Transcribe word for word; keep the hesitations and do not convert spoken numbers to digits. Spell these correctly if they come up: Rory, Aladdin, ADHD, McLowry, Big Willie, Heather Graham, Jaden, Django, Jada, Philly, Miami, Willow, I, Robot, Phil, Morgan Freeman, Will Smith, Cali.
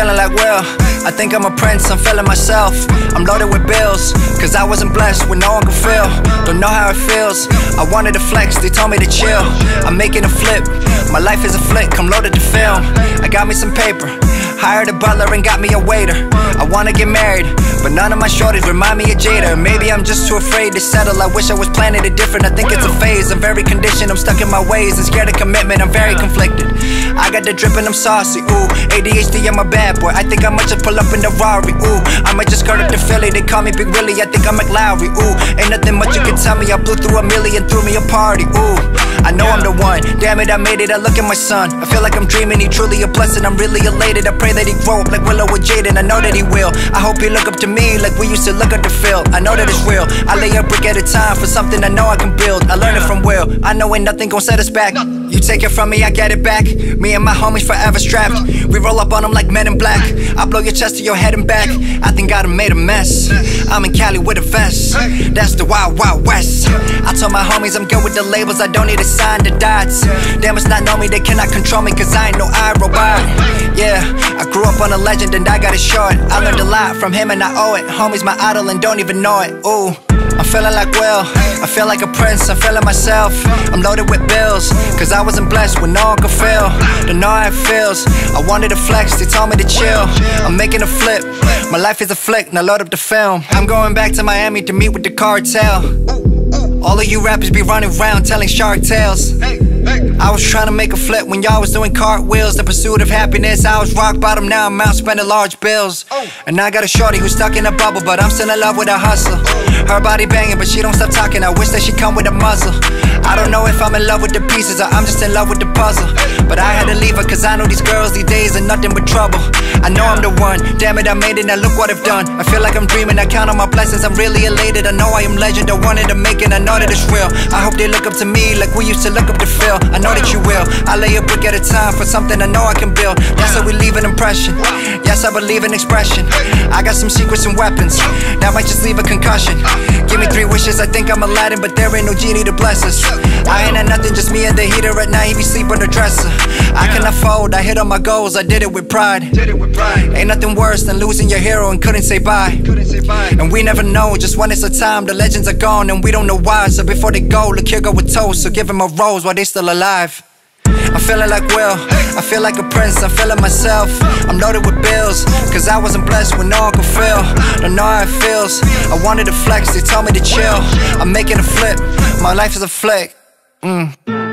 feeling like Will. I think I'm a prince, I'm feeling myself. I'm loaded with bills, cause I wasn't blessed with no one could feel. Don't know how it feels. I wanted to flex, they told me to chill. I'm making a flip, my life is a flick, I'm loaded to film. I got me some paper, hired a butler and got me a waiter. I wanna get married, but none of my shorties remind me of Jada. Maybe I'm just too afraid to settle, I wish I was planning it different. I think it's a phase, I'm very conditioned, I'm stuck in my ways and scared of commitment, I'm very conflicted. I got the drip and I'm saucy, ooh, A D H D, I'm a bad boy. I think I might just pull up in the Rory, ooh, I might just skirt up to Philly, they call me Big Willie, I think I'm McLowry, ooh. Ain't nothing much you can tell me, I blew through a million, threw me a party, ooh. I know I'm the one, damn it, I made it, I look at my son. I feel like I'm dreaming, he truly a blessing, I'm really elated. I pray that he grow up like Willow with Jaden, I know that he will. I hope he look up to me like we used to look up to Phil. I know that it's real, I lay a brick at a time for something I know I can build. I learned it from Will, I know ain't nothing gon' set us back. You take it from me, I get it back. Me and my homies forever strapped. We roll up on them like men in black. I blow your chest to your head and back. I think I done made a mess. I'm in Cali with a vest, that's the wild, wild west. I told my homies I'm good with the labels, I don't need to sign the dots. They must not know me, they cannot control me, cause I ain't no I, Robot. Yeah, I grew up on a legend and I got it short. I learned a lot from him and I owe it. Homie's my idol and don't even know it, ooh. I'm feeling like Will, I feel like a prince, I'm feeling myself. I'm loaded with bills, cause I wasn't blessed with no one could feel. Don't know how it feels, I wanted to flex, they told me to chill. I'm making a flip, my life is a flick, now load up the film. I'm going back to Miami to meet with the cartel. All of you rappers be running around telling shark tales. I was trying to make a flip when y'all was doing cartwheels. The pursuit of happiness, I was rock bottom, now I'm out spending large bills. And I got a shorty who's stuck in a bubble, but I'm still in love with a hustle. Her body banging, but she don't stop talking, I wish that she come with a muzzle. I don't know if I'm in love with the pieces or I'm just in love with the puzzle. But I had to leave her cause I know these girls these days are nothing but trouble. I know I'm the one, damn it I made it, now look what I've done. I feel like I'm dreaming, I count on my blessings, I'm really elated. I know I am legend, I wanted to make it, I know that it's real. I hope they look up to me like we used to look up to Phil. I know that you will, I lay a brick at a time for something I know I can build. That's how we leave an impression, yes I believe in expression. I got some secrets and weapons, that might just leave a concussion. Give me three wishes, I think I'm Aladdin, but there ain't no genie to bless us. I ain't had nothing, just me and the heater at night, he be sleep on the dresser. I cannot fold, I hit on my goals, I did it with pride. Ain't nothing worse than losing your hero and couldn't say bye. And we never know, just when it's a time, the legends are gone and we don't know why. So before they go, look here go with toast, so give him a rose while they still alive. I'm feeling like Will, I feel like a prince, I'm feeling myself. I'm loaded with bills, cause I wasn't blessed with no Uncle Phil. Don't know how it feels, I wanted to flex, they told me to chill. I'm making a flip, my life is a flick, mm.